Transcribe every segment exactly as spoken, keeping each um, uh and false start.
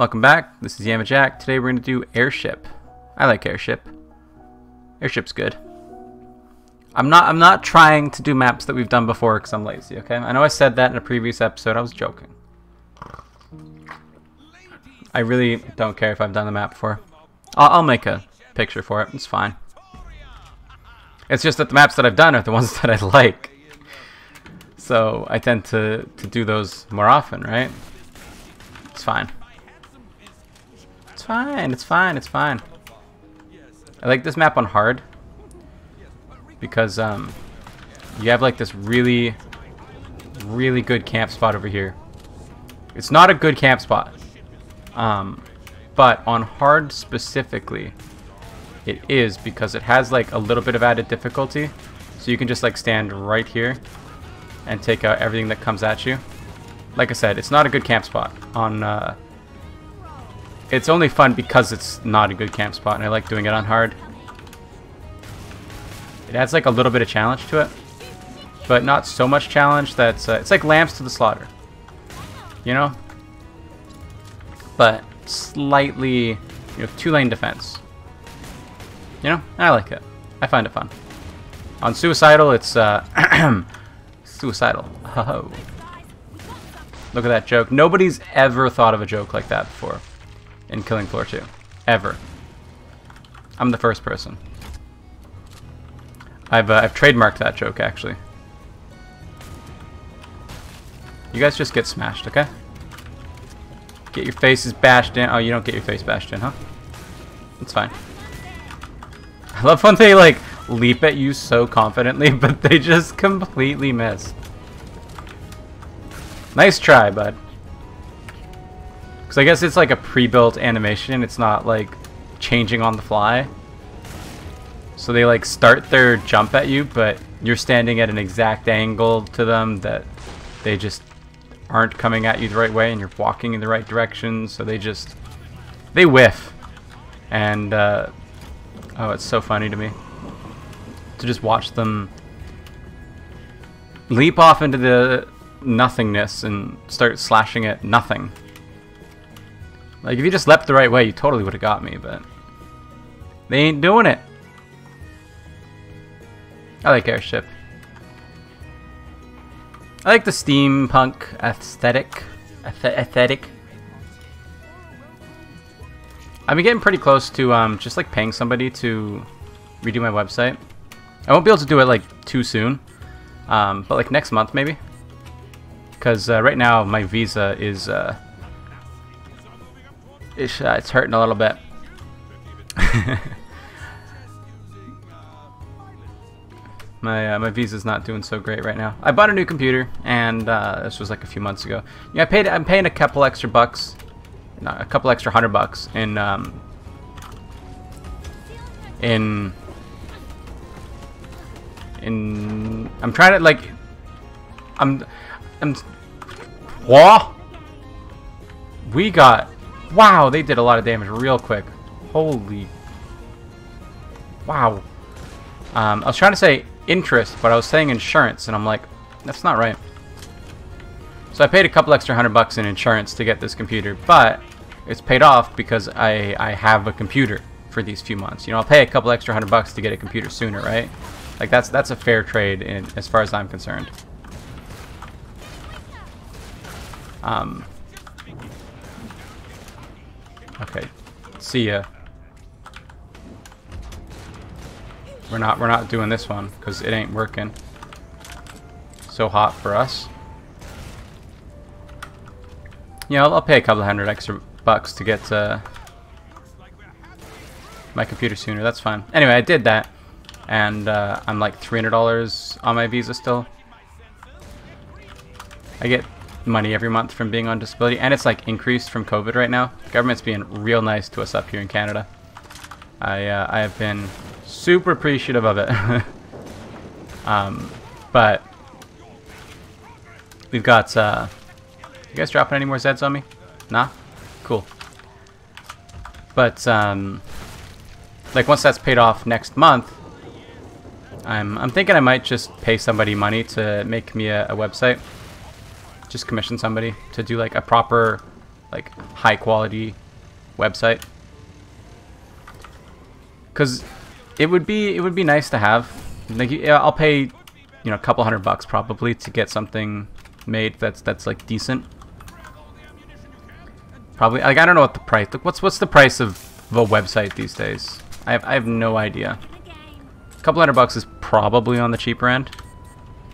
Welcome back, this is YamaJack. Today we're going to do Airship. I like Airship. Airship's good. I'm not I'm not trying to do maps that we've done before because I'm lazy, okay? I know I said that in a previous episode, I was joking. I really don't care if I've done the map before. I'll, I'll make a picture for it, it's fine. It's just that the maps that I've done are the ones that I like. So I tend to, to do those more often, right? It's fine. It's fine, it's fine, it's fine. I like this map on hard. Because um, you have like this really, really good camp spot over here. It's not a good camp spot. Um, but on hard specifically, it is because it has like a little bit of added difficulty. So you can just like stand right here and take out everything that comes at you. Like I said, it's not a good camp spot. On, uh, it's only fun because it's not a good camp spot, and I like doing it on hard. It adds like a little bit of challenge to it, but not so much challenge that's uh, it's like lambs to the slaughter, you know. But slightly, you know, two-lane defense. You know, I like it. I find it fun. On suicidal, it's uh, suicidal. Oh. Look at that joke. Nobody's ever thought of a joke like that before in Killing Floor two. Ever. I'm the first person. I've, uh, I've trademarked that joke, actually. You guys just get smashed, okay? Get your faces bashed in. Oh, you don't get your face bashed in, huh? It's fine. I love when they, like, leap at you so confidently, but they just completely miss. Nice try, bud. Because I guess it's like a pre-built animation. It's not like changing on the fly. So they like start their jump at you, but you're standing at an exact angle to them that they just aren't coming at you the right way, and you're walking in the right direction. So they just, they whiff. And, uh, oh, it's so funny to me to just watch them leap off into the nothingness and start slashing at nothing. Like, if you just leapt the right way, you totally would have got me, but they ain't doing it. I like Airship. I like the steampunk aesthetic. Aesthetic. I've been getting pretty close to um, just like paying somebody to redo my website. I won't be able to do it like too soon, um, but like next month maybe. Because uh, right now my visa is uh, it's, uh, it's hurting a little bit. my uh, my visa's not doing so great right now. I bought a new computer, and uh, this was like a few months ago. Yeah, I paid. I'm paying a couple extra bucks, not a couple extra hundred bucks in um, in in. I'm trying to like. I'm. I'm, whoa! We got... Wow, they did a lot of damage real quick. Holy... Wow. Um, I was trying to say interest, but I was saying insurance, and I'm like, that's not right. So I paid a couple extra hundred bucks in insurance to get this computer, but it's paid off because I, I have a computer for these few months. You know, I'll pay a couple extra hundred bucks to get a computer sooner, right? Like, that's, that's a fair trade in, as far as I'm concerned. Um, okay, see ya. We're not, we're not doing this one because it ain't working. So hot for us. You know, I'll, I'll pay a couple hundred extra bucks to get uh, my computer sooner. That's fine. Anyway, I did that, and uh, I'm like three hundred dollars on my visa still. I get money every month from being on disability, and it's like increased from COVID right now. The government's being real nice to us up here in Canada. I uh, I have been super appreciative of it. um, but we've got uh, you guys dropping any more Zeds on me? Nah, cool. But um, like once that's paid off next month, I'm I'm thinking I might just pay somebody money to make me a, a website. Just commission somebody to do like a proper like high quality website, because it would be it would be nice to have. Like, I'll pay, you know, a couple hundred bucks probably to get something made that's that's like decent. Probably, like, I don't know what the price. Like, what's what's the price of a website these days? I have I have no idea. A couple hundred bucks is probably on the cheaper end,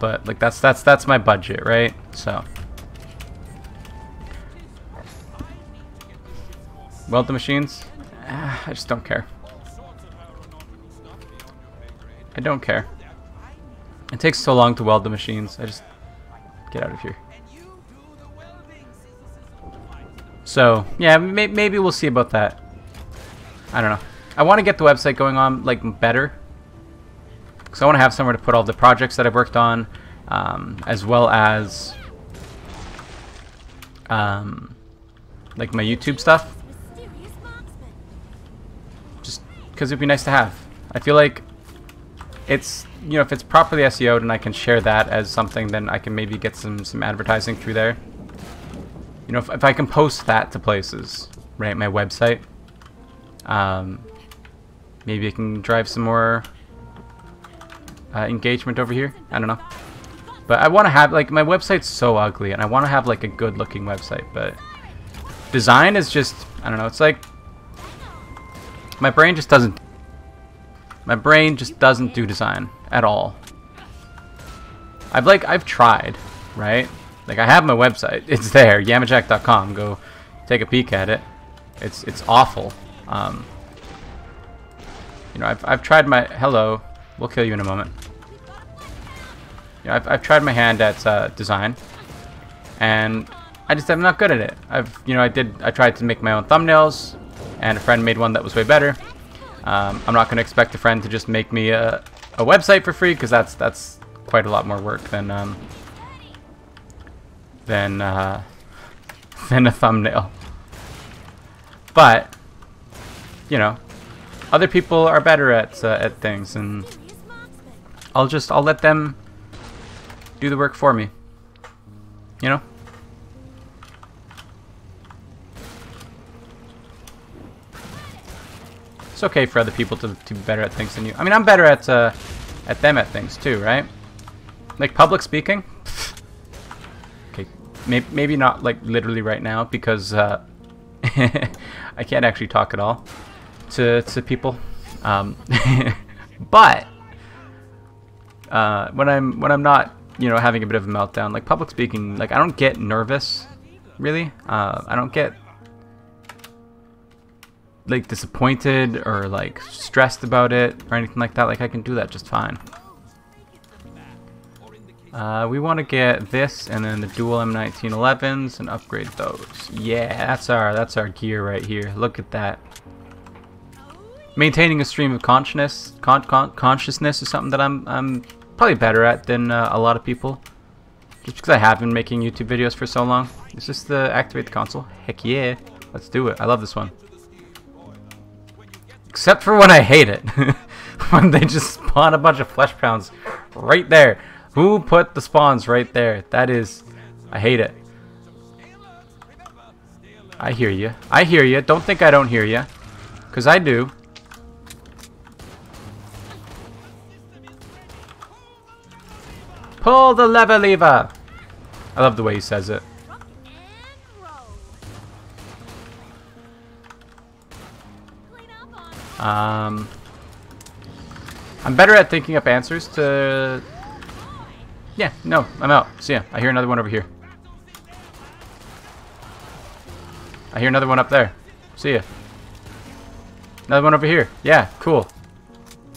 but like that's that's that's my budget, right? So, weld the machines. Ah, I just don't care. I don't care. It takes so long to weld the machines. I just get out of here. So, yeah, may maybe we'll see about that. I don't know. I want to get the website going on, like, better. Because I want to have somewhere to put all the projects that I've worked on, um, as well as, um, like, my YouTube stuff. Just because it'd be nice to have. I feel like it's, you know, if it's properly S E O'd and I can share that as something, then I can maybe get some, some advertising through there. You know, if, if I can post that to places, right, my website, um, maybe I can drive some more uh, engagement over here. I don't know. But I want to have, like, my website's so ugly, and I want to have, like, a good-looking website, but design is just, I don't know, it's like, my brain just doesn't, my brain just doesn't do design at all. I've, like, I've tried, right? Like, I have my website. It's there, yama jack dot com. Go take a peek at it. It's it's awful. Um, you know, I've I've tried my hello. We'll kill you in a moment. You know, I've I've tried my hand at uh, design, and I just I'm not good at it. I've you know I did I tried to make my own thumbnails, and a friend made one that was way better. Um, I'm not going to expect a friend to just make me a a website for free, because that's that's quite a lot more work than. Um, Than, uh, than a thumbnail. But, you know, other people are better at, uh, at things, and I'll just, I'll let them do the work for me, you know? It's okay for other people to, to be better at things than you. I mean, I'm better at, uh, at them at things too, right? Like public speaking? Maybe not, like, literally right now, because uh, I can't actually talk at all to, to people. Um, but uh, when I'm when I'm not, you know, having a bit of a meltdown, like public speaking, like I don't get nervous, really. Uh, I don't get like disappointed or like stressed about it or anything like that. Like I can do that just fine. Uh, we want to get this and then the dual M nineteen elevens and upgrade those. Yeah, that's our that's our gear right here. Look at that. Maintaining a stream of consciousness, con con consciousness is something that I'm I'm probably better at than uh, a lot of people. Just because I have been making YouTube videos for so long. Is this the activate the console? Heck yeah, let's do it. I love this one. Except for when I hate it, when they just spawn a bunch of flesh pounds right there. Who put the spawns right there? That is, I hate it. I hear you. I hear you. Don't think I don't hear you, because I do. Pull the lever lever. I love the way he says it. Um, I'm better at thinking up answers to. Yeah, no, I'm out. See ya. I hear another one over here. I hear another one up there. See ya. Another one over here. Yeah, cool.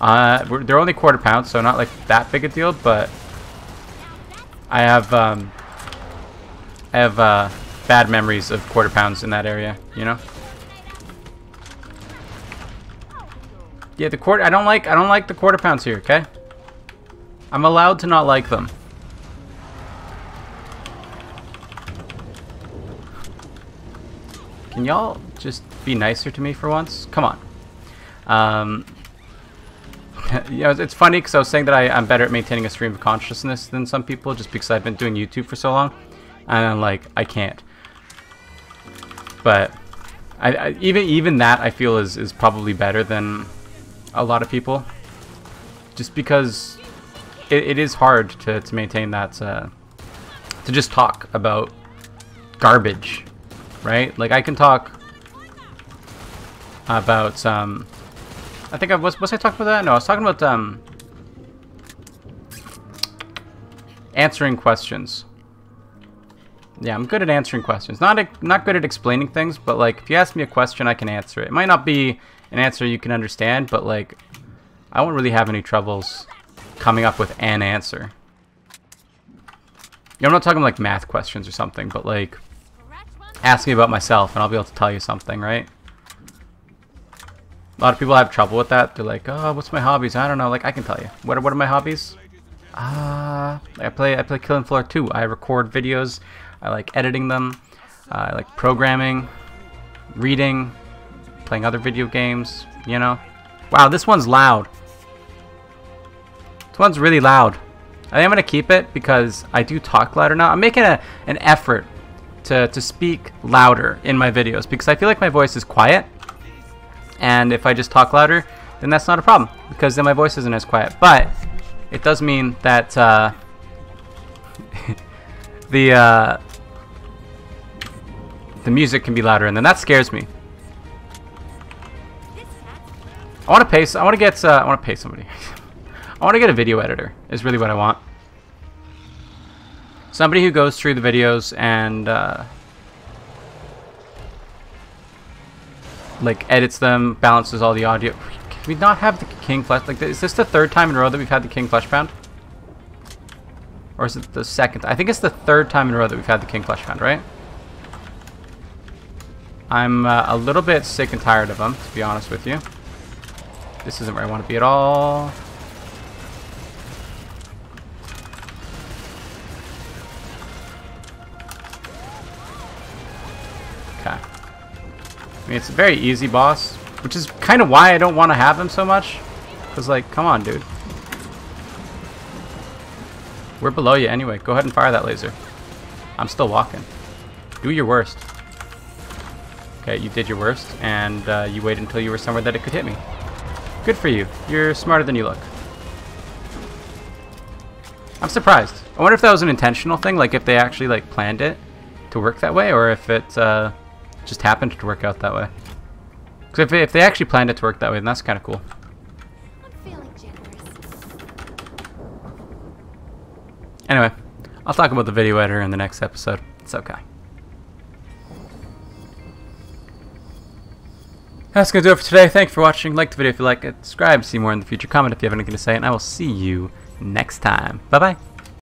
Uh, we're, they're only quarter pounds, so not like that big a deal, but I have um, I have uh, bad memories of quarter pounds in that area. You know. Yeah, the quarter. I don't like. I don't like the quarter pounds here. Okay. I'm allowed to not like them. Can y'all just be nicer to me for once? Come on. Um, you know, it's funny because I was saying that I, I'm better at maintaining a stream of consciousness than some people just because I've been doing YouTube for so long. And I'm like, I can't. But I, I, even even that I feel is is probably better than a lot of people, just because it, it is hard to to maintain that uh, to just talk about garbage, right? Like I can talk about um, I think I was was I talking about that? No, I was talking about um, answering questions. Yeah, I'm good at answering questions. Not a, not good at explaining things, but like if you ask me a question, I can answer it. It might not be an answer you can understand, but like I won't really have any troubles coming up with an answer. You know, I'm not talking like math questions or something, but like ask me about myself and I'll be able to tell you something, right? A lot of people have trouble with that. They're like, oh, what's my hobbies? I don't know. Like I can tell you. What are, what are my hobbies? Ah, uh, I play I play Killing Floor two. I record videos. I like editing them, uh, I like programming, reading, playing other video games, you know. Wow, this one's loud. This one's really loud. I think I'm going to keep it because I do talk louder now. I'm making a, an effort to, to speak louder in my videos because I feel like my voice is quiet. And if I just talk louder, then that's not a problem because then my voice isn't as quiet. But it does mean that uh, the... Uh, The music can be louder, and then that scares me. I want to pay. I want to get. Uh, I want to pay somebody. I want to get a video editor. Is really what I want. Somebody who goes through the videos and uh, like edits them, balances all the audio. Can we not have the King Flesh? Like, is this the third time in a row that we've had the King Flesh Pound? Or is it the second? I think it's the third time in a row that we've had the King Flesh Pound, right? I'm uh, a little bit sick and tired of them, to be honest with you. This isn't where I want to be at all. Okay. I mean, it's a very easy boss, which is kind of why I don't want to have him so much. Because, like, come on, dude. We're below you anyway. Go ahead and fire that laser. I'm still walking. Do your worst. Okay, you did your worst, and uh, you waited until you were somewhere that it could hit me. Good for you. You're smarter than you look. I'm surprised. I wonder if that was an intentional thing, like if they actually like planned it to work that way, or if it uh, just happened to work out that way. Because if, if they actually planned it to work that way, then that's kind of cool. Anyway, I'll talk about the video editor in the next episode. It's okay. That's going to do it for today. Thanks for watching. Like the video if you like it. Subscribe to see more in the future. Comment if you have anything to say. And I will see you next time. Bye-bye.